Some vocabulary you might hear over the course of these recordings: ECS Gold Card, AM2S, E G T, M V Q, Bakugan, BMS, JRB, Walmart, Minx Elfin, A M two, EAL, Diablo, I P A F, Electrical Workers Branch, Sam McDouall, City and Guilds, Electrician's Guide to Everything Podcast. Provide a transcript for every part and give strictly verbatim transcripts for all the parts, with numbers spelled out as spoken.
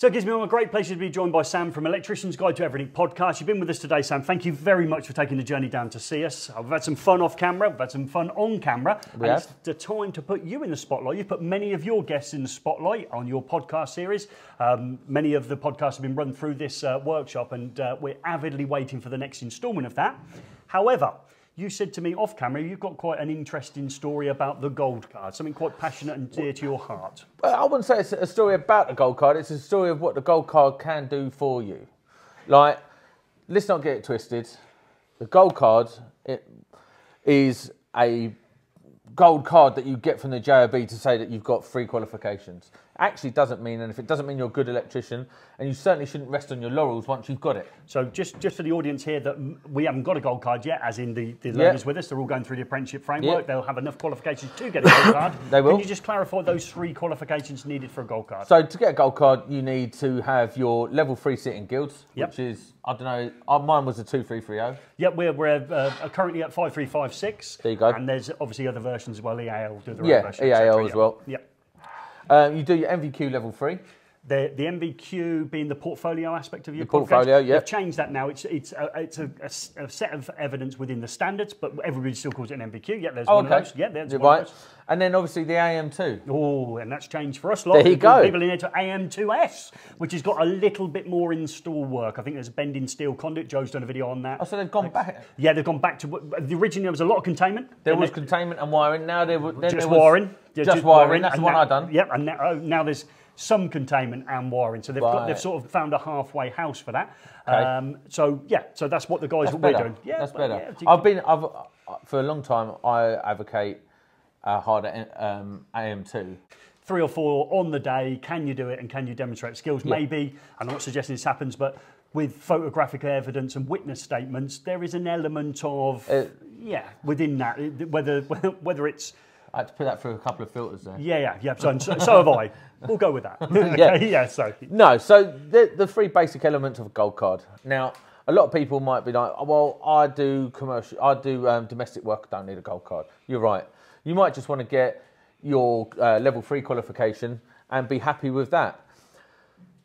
So it gives me a great pleasure to be joined by Sam from Electrician's Guide to Everything Podcast. You've been with us today, Sam. Thank you very much for taking the journey down to see us. I've had some fun off camera. We've had some fun on camera. We and have. It's the time to put you in the spotlight. You've put many of your guests in the spotlight on your podcast series. Um, many of the podcasts have been run through this uh, workshop, and uh, we're avidly waiting for the next instalment of that. However, you said to me off camera, you've got quite an interesting story about the gold card, something quite passionate and dear to your heart. I wouldn't say it's a story about the gold card, it's a story of what the gold card can do for you. Like, let's not get it twisted. The gold card it is a gold card that you get from the J R B to say that you've got three qualifications. Actually doesn't mean, and if it doesn't mean you're a good electrician, and you certainly shouldn't rest on your laurels once you've got it. So just, just for the audience here, that we haven't got a gold card yet, as in the, the learners yeah. with us, they're all going through the apprenticeship framework, yeah. they'll have enough qualifications to get a gold card. They will. Can you just clarify those three qualifications needed for a gold card? So to get a gold card, you need to have your level three City and Guilds, yep. which is, I don't know, our, mine was a two three three zero. Yep, we're, we're uh, currently at five three five six. There you go. And there's obviously other versions as well, E A L, do the yeah, version, E A L as well. Yep. Um, you do your M V Q level three. The, the M V Q being the portfolio aspect of your the portfolio, yeah. They've changed that now. It's it's a, it's a, a, a set of evidence within the standards, but everybody still calls it an M V Q. Yeah, there's oh, one okay. of those. Yeah, there's right. one of those. And then obviously the A M two. Oh, and that's changed for us. Lot. There you people, go. People in there to A M two S, which has got a little bit more install work. I think there's bending steel conduit. Joe's done a video on that. Oh, so they've gone back? Yeah, they've gone back to... The originally there was a lot of containment. There was they, containment and wiring. Now there, then just there was... Wiring. Yeah, just, just wiring. wiring. That's the one I've done. Yep, and now, oh, now there's... some containment and wiring, so they've right. got, they've sort of found a halfway house for that. Okay. Um, so yeah, so that's what the guys that's we're better. doing. Yeah, that's better. Yeah, I've been I've for a long time. I advocate uh, harder um, A M two. Three or four on the day. Can you do it? And can you demonstrate skills? Yeah. Maybe. And I'm not suggesting this happens, but with photographic evidence and witness statements, there is an element of uh, yeah within that whether whether it's. I had to put that through a couple of filters there. Yeah, yeah, yeah. So, so, so have I. We'll go with that. yeah. yeah, so. No, so the, the three basic elements of a gold card. Now, a lot of people might be like, oh, well, I do commercial, I do um, domestic work, I don't need a gold card. You're right. You might just want to get your uh, level three qualification and be happy with that.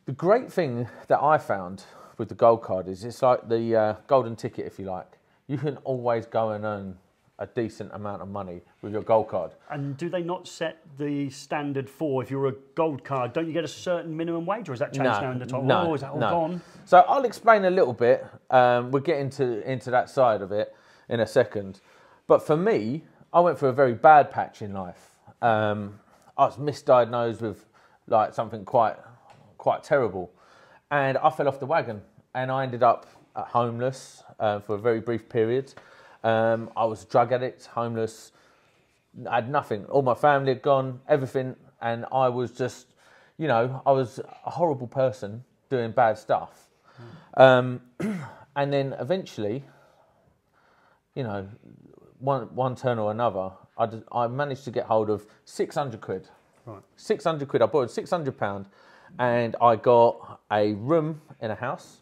The great thing that I found with the gold card is it's like the uh, golden ticket, if you like. You can always go and earn a decent amount of money with your gold card. And do they not set the standard for, if you're a gold card, don't you get a certain minimum wage, or is that changed no, now in the top? No, oh, is that all no. gone? So I'll explain a little bit. Um, we'll get into, into that side of it in a second. But for me, I went through a very bad patch in life. Um, I was misdiagnosed with like something quite, quite terrible. And I fell off the wagon and I ended up homeless uh, for a very brief period. Um, I was a drug addict, homeless, I had nothing. All my family had gone, everything. And I was just, you know, I was a horrible person doing bad stuff. Mm. Um, and then eventually, you know, one, one turn or another, I, did, I managed to get hold of six hundred quid. Right. six hundred quid, I borrowed six hundred pound and I got a room in a house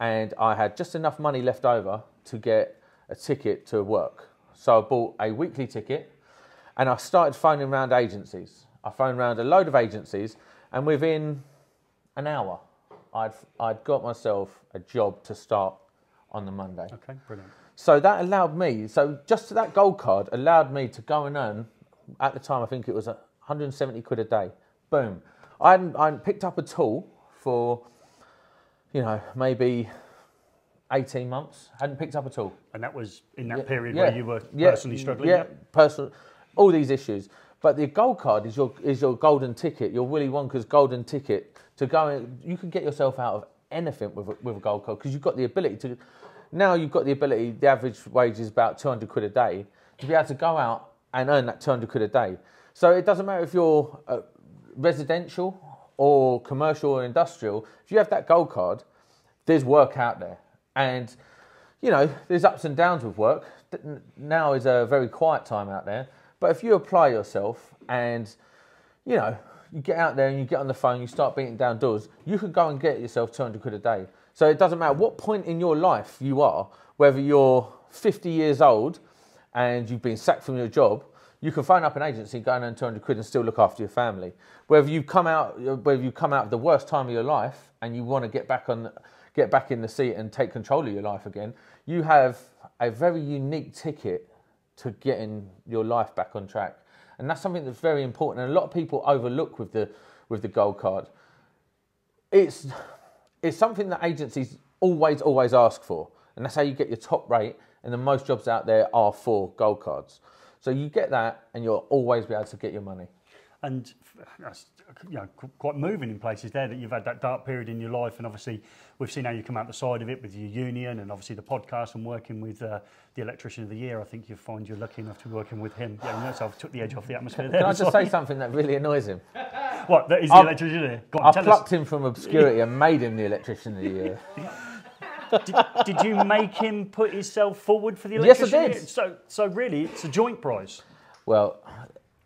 and I had just enough money left over to get a ticket to work. So I bought a weekly ticket and I started phoning around agencies. I phoned around a load of agencies and within an hour, I'd, I'd got myself a job to start on the Monday. Okay, brilliant. So that allowed me, so just that gold card allowed me to go and earn, at the time I think it was one hundred seventy quid a day. Boom. I hadn't, I hadn't picked up a tool for, you know, maybe eighteen months, hadn't picked up at all. And that was in that yeah, period yeah, where you were yeah, personally struggling? Yeah, yeah, personal, all these issues. But the gold card is your is your golden ticket, your Willy Wonka's golden ticket to go and, you can get yourself out of anything with a, with a gold card because you've got the ability to, now you've got the ability, the average wage is about two hundred quid a day, to be able to go out and earn that two hundred quid a day. So it doesn't matter if you're uh, residential or commercial or industrial, if you have that gold card, there's work out there. And, you know, there's ups and downs with work. Now is a very quiet time out there. But if you apply yourself and, you know, you get out there and you get on the phone, you start beating down doors, you could go and get yourself two hundred quid a day. So it doesn't matter what point in your life you are, whether you're fifty years old and you've been sacked from your job, You can phone up an agency, go and earn two hundred quid and still look after your family. Whether you come out, whether you come out of the worst time of your life and you want to get back on, get back in the seat and take control of your life again, you have a very unique ticket to getting your life back on track. And that's something that's very important. And a lot of people overlook with the, with the gold card. It's, it's something that agencies always, always ask for. And that's how you get your top rate. And the most jobs out there are for gold cards. So you get that and you'll always be able to get your money. And that's, you know, quite moving in places there that you've had that dark period in your life, and obviously we've seen how you come out the side of it with your union and obviously the podcast and working with uh, the Electrician of the Year. I think you find you're lucky enough to be working with him. Yeah, I mean, so I've took the edge off the atmosphere there. Can I just say something that really annoys him? What, that is the Electrician of the Year? Go on, I plucked us. him from obscurity and made him the Electrician of the Year. did, did you make him put himself forward for the Electrician of the Year? Yes, I did. So, so really, it's a joint prize. Well,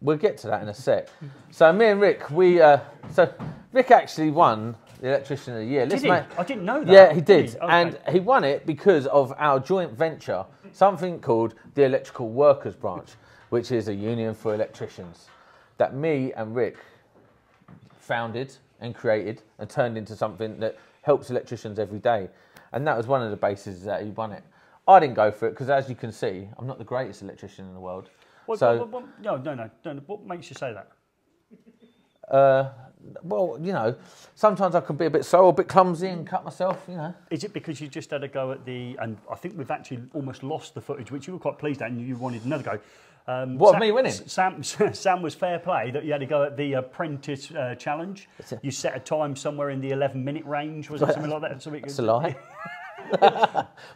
we'll get to that in a sec. So me and Rick, we uh, so Rick actually won the Electrician of the Year. Did he? I didn't know that. Yeah, he did, did he? Okay. And he won it because of our joint venture, something called the Electrical Workers Branch, which is a union for electricians that me and Rick founded and created and turned into something that helps electricians every day. And that was one of the bases that he won it. I didn't go for it because, as you can see, I'm not the greatest electrician in the world. What, so, what, what, what, no, no, no, no. What makes you say that? Uh, well, you know, sometimes I can be a bit slow, a bit clumsy and cut myself, you know. Is it because you just had a go at the... And I think we've actually almost lost the footage, which you were quite pleased at and you wanted another go. Um, what, Sam, me winning? Sam, Sam was fair play that you had to go at the apprentice uh, challenge. A, you set a time somewhere in the eleven minute range, was it something like that? Something, that's a lie.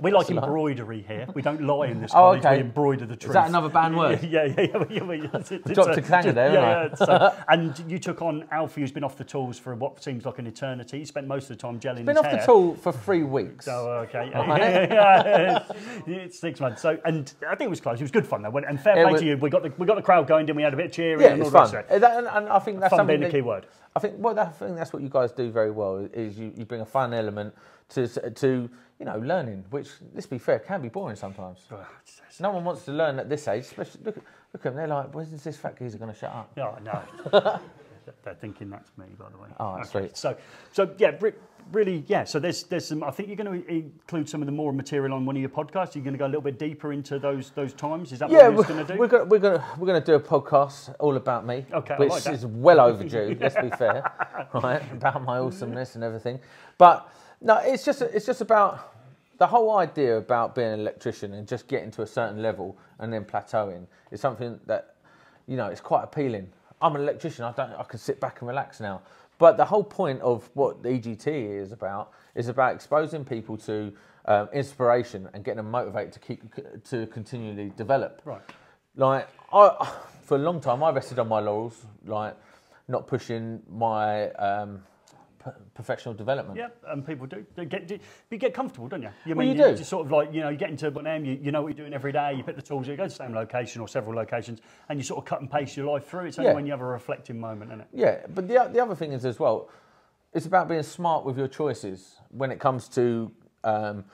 We like embroidery here. We don't lie in this college. Oh, okay. We embroider the truth. Is that another banned word? Yeah, yeah, yeah. yeah, yeah, yeah. It's, it's, dropped a clanger there, yeah, yeah, so, and you took on Alfie, who's been off the tools for what seems like an eternity. He spent most of the time gelling his hair. Been off the tool for three weeks. Oh, okay. Yeah, yeah, yeah, yeah. It's six months. So, and I think it was close. It was good fun though. And fair play to you. We got the we got the crowd going. Didn't we? Had a bit of cheering. Yeah, and all fun. That, and, and I think that's fun being that, a key word. I think well, I think that's what you guys do very well. Is you, you bring a fun element to to. You know, learning, which, let's be fair, can be boring sometimes. No one wants to learn at this age. Especially, look, look at them, they're like, when's this fat geezer going to shut up? No, no. They're thinking that's me, by the way. Oh, that's okay. Sweet. So, so yeah, really, yeah. So there's there's some. I think you're going to include some of the more material on one of your podcasts. You're going to go a little bit deeper into those those times. Is that yeah, what you're going to do? We're going we're going we're going to do a podcast all about me, okay, which like is well overdue. Let's be fair, right? About my awesomeness and everything, but. No, it's just it's just about the whole idea about being an electrician and just getting to a certain level and then plateauing is something that, you know, it's quite appealing. I'm an electrician. I don't. I can sit back and relax now. But the whole point of what the E G T is about is about exposing people to um, inspiration and getting them motivated to keep to continually develop. Right. Like I, for a long time, I rested on my laurels, like not pushing my. Um, professional development. Yeah, and people do, do get do, you get comfortable, don't you? You well, mean you, you do. Just sort of like, you know, you get into an M, you, you know what you're doing every day, you pick the tools, you go to the same location or several locations, and you sort of cut and paste your life through. It's only yeah. when you have a reflecting moment, isn't it? Yeah, but the, the other thing is as well, it's about being smart with your choices when it comes to, um,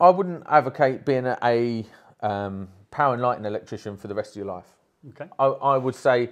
I wouldn't advocate being a, a um, power and lighting electrician for the rest of your life. Okay. I, I would say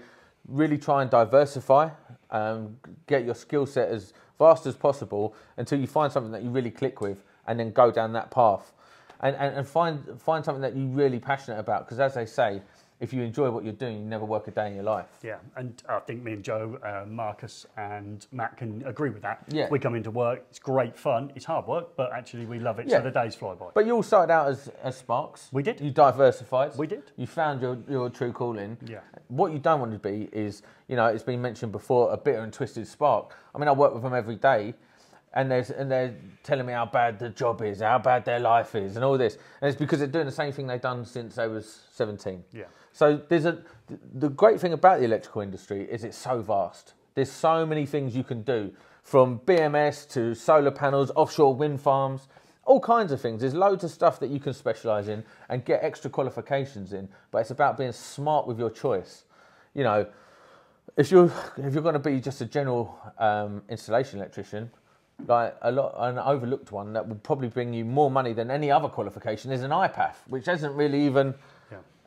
really try and diversify, um, get your skill set as vast as possible until you find something that you really click with, and then go down that path, and and, and find find something that you're really passionate about. Because as they say, if you enjoy what you're doing, you never work a day in your life. Yeah, and I think me and Joe, uh, Marcus, and Matt can agree with that. Yeah, we come into work, it's great fun, it's hard work, but actually we love it. Yeah. So the days fly by. But you all started out as as sparks. We did. You diversified. We did. You found your your true calling. Yeah. What you don't want to be is, you know, it's been mentioned before, a bitter and twisted spark. I mean, I work with them every day, and they're, and they're telling me how bad the job is, how bad their life is, and all this. And it's because they're doing the same thing they've done since they was seventeen. Yeah. So there's a, the great thing about the electrical industry is it's so vast. There's so many things you can do, from B M S to solar panels, offshore wind farms, all kinds of things. There's loads of stuff that you can specialise in and get extra qualifications in, but it's about being smart with your choice. You know, if you're, if you're going to be just a general um, installation electrician, like a lot, an overlooked one that would probably bring you more money than any other qualification is an I P A F, which isn't really even...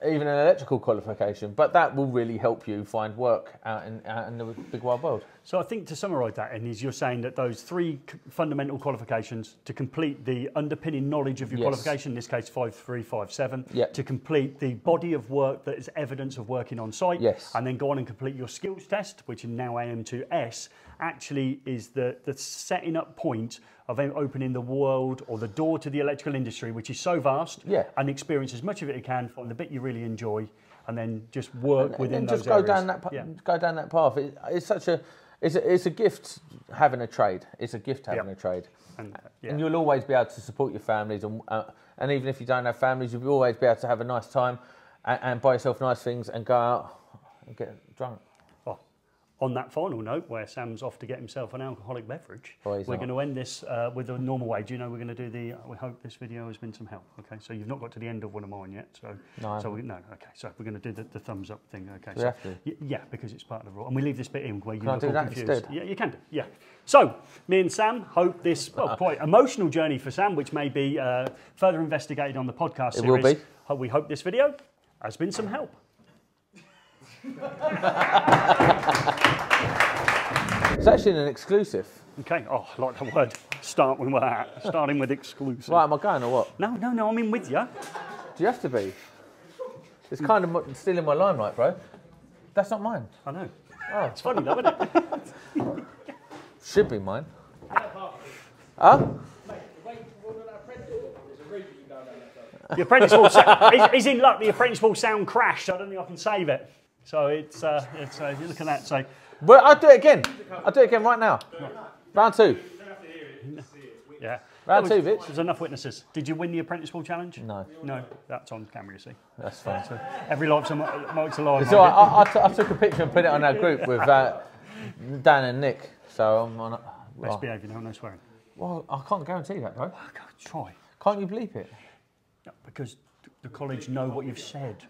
even an electrical qualification, but that will really help you find work out in, out in the big wild world. So I think to summarise that, Ed, is you're saying that those three fundamental qualifications to complete the underpinning knowledge of your yes. qualification, in this case five three five seven, yep. to complete the body of work that is evidence of working on site, yes. and then go on and complete your skills test, which is now A M two S, actually is the, the setting up point of opening the world or the door to the electrical industry, which is so vast, yeah. and experience as much of it as you can, find the bit you really enjoy, and then just work and, within and those just go areas. Down that yeah. go down that path. It, it's such a it's a, it's a gift having a trade. It's a gift having yep. a trade, and, yeah. and you'll always be able to support your families, and uh, and even if you don't have families, you'll always be able to have a nice time and, and buy yourself nice things and go out and get drunk. On that final note, where Sam's off to get himself an alcoholic beverage, oh, we're not. going to end this uh, with the normal way. Do you know we're going to do the, we hope this video has been some help, okay? So you've not got to the end of one of mine yet, so... No. So we, no, okay, so we're going to do the, the thumbs up thing, okay? We so, have to. Yeah, because it's part of the rule. And we leave this bit in where you can look I do all that confused. Instead? Yeah, you can do, yeah. So, me and Sam hope this, well, quite emotional journey for Sam, which may be uh, further investigated on the podcast series. It will be. We hope this video has been some help. It's actually an exclusive. Okay, oh, I like that word. Start with that. Starting with exclusive. Right, am I going or what? No, no, no, I'm in with you. Do you have to be? It's kind of stealing my limelight, bro. That's not mine. I know. Oh. It's funny though, isn't it? Should be mine. Huh? The apprentice will sound, he's in luck, the apprentice will sound crashed, so I don't think I can save it. So it's, uh, it's uh, you look at that, so... Well, I'll do it again. I'll do it again right now. No. Round two. You don't have to hear it, you just see it. Yeah. Round two, bitch. There's enough witnesses. Did you win the Apprentice Ball Challenge? No. No, that's on camera, you see. That's fine. So every life's a life's a life. So I, I, t I took a picture and put it on our group with uh, Dan and Nick, so I'm on... A, oh. Best behaviour, no, no swearing. Well, I can't guarantee that, bro. Oh, God, try. Can't you bleep it? No, because the college know what you've said.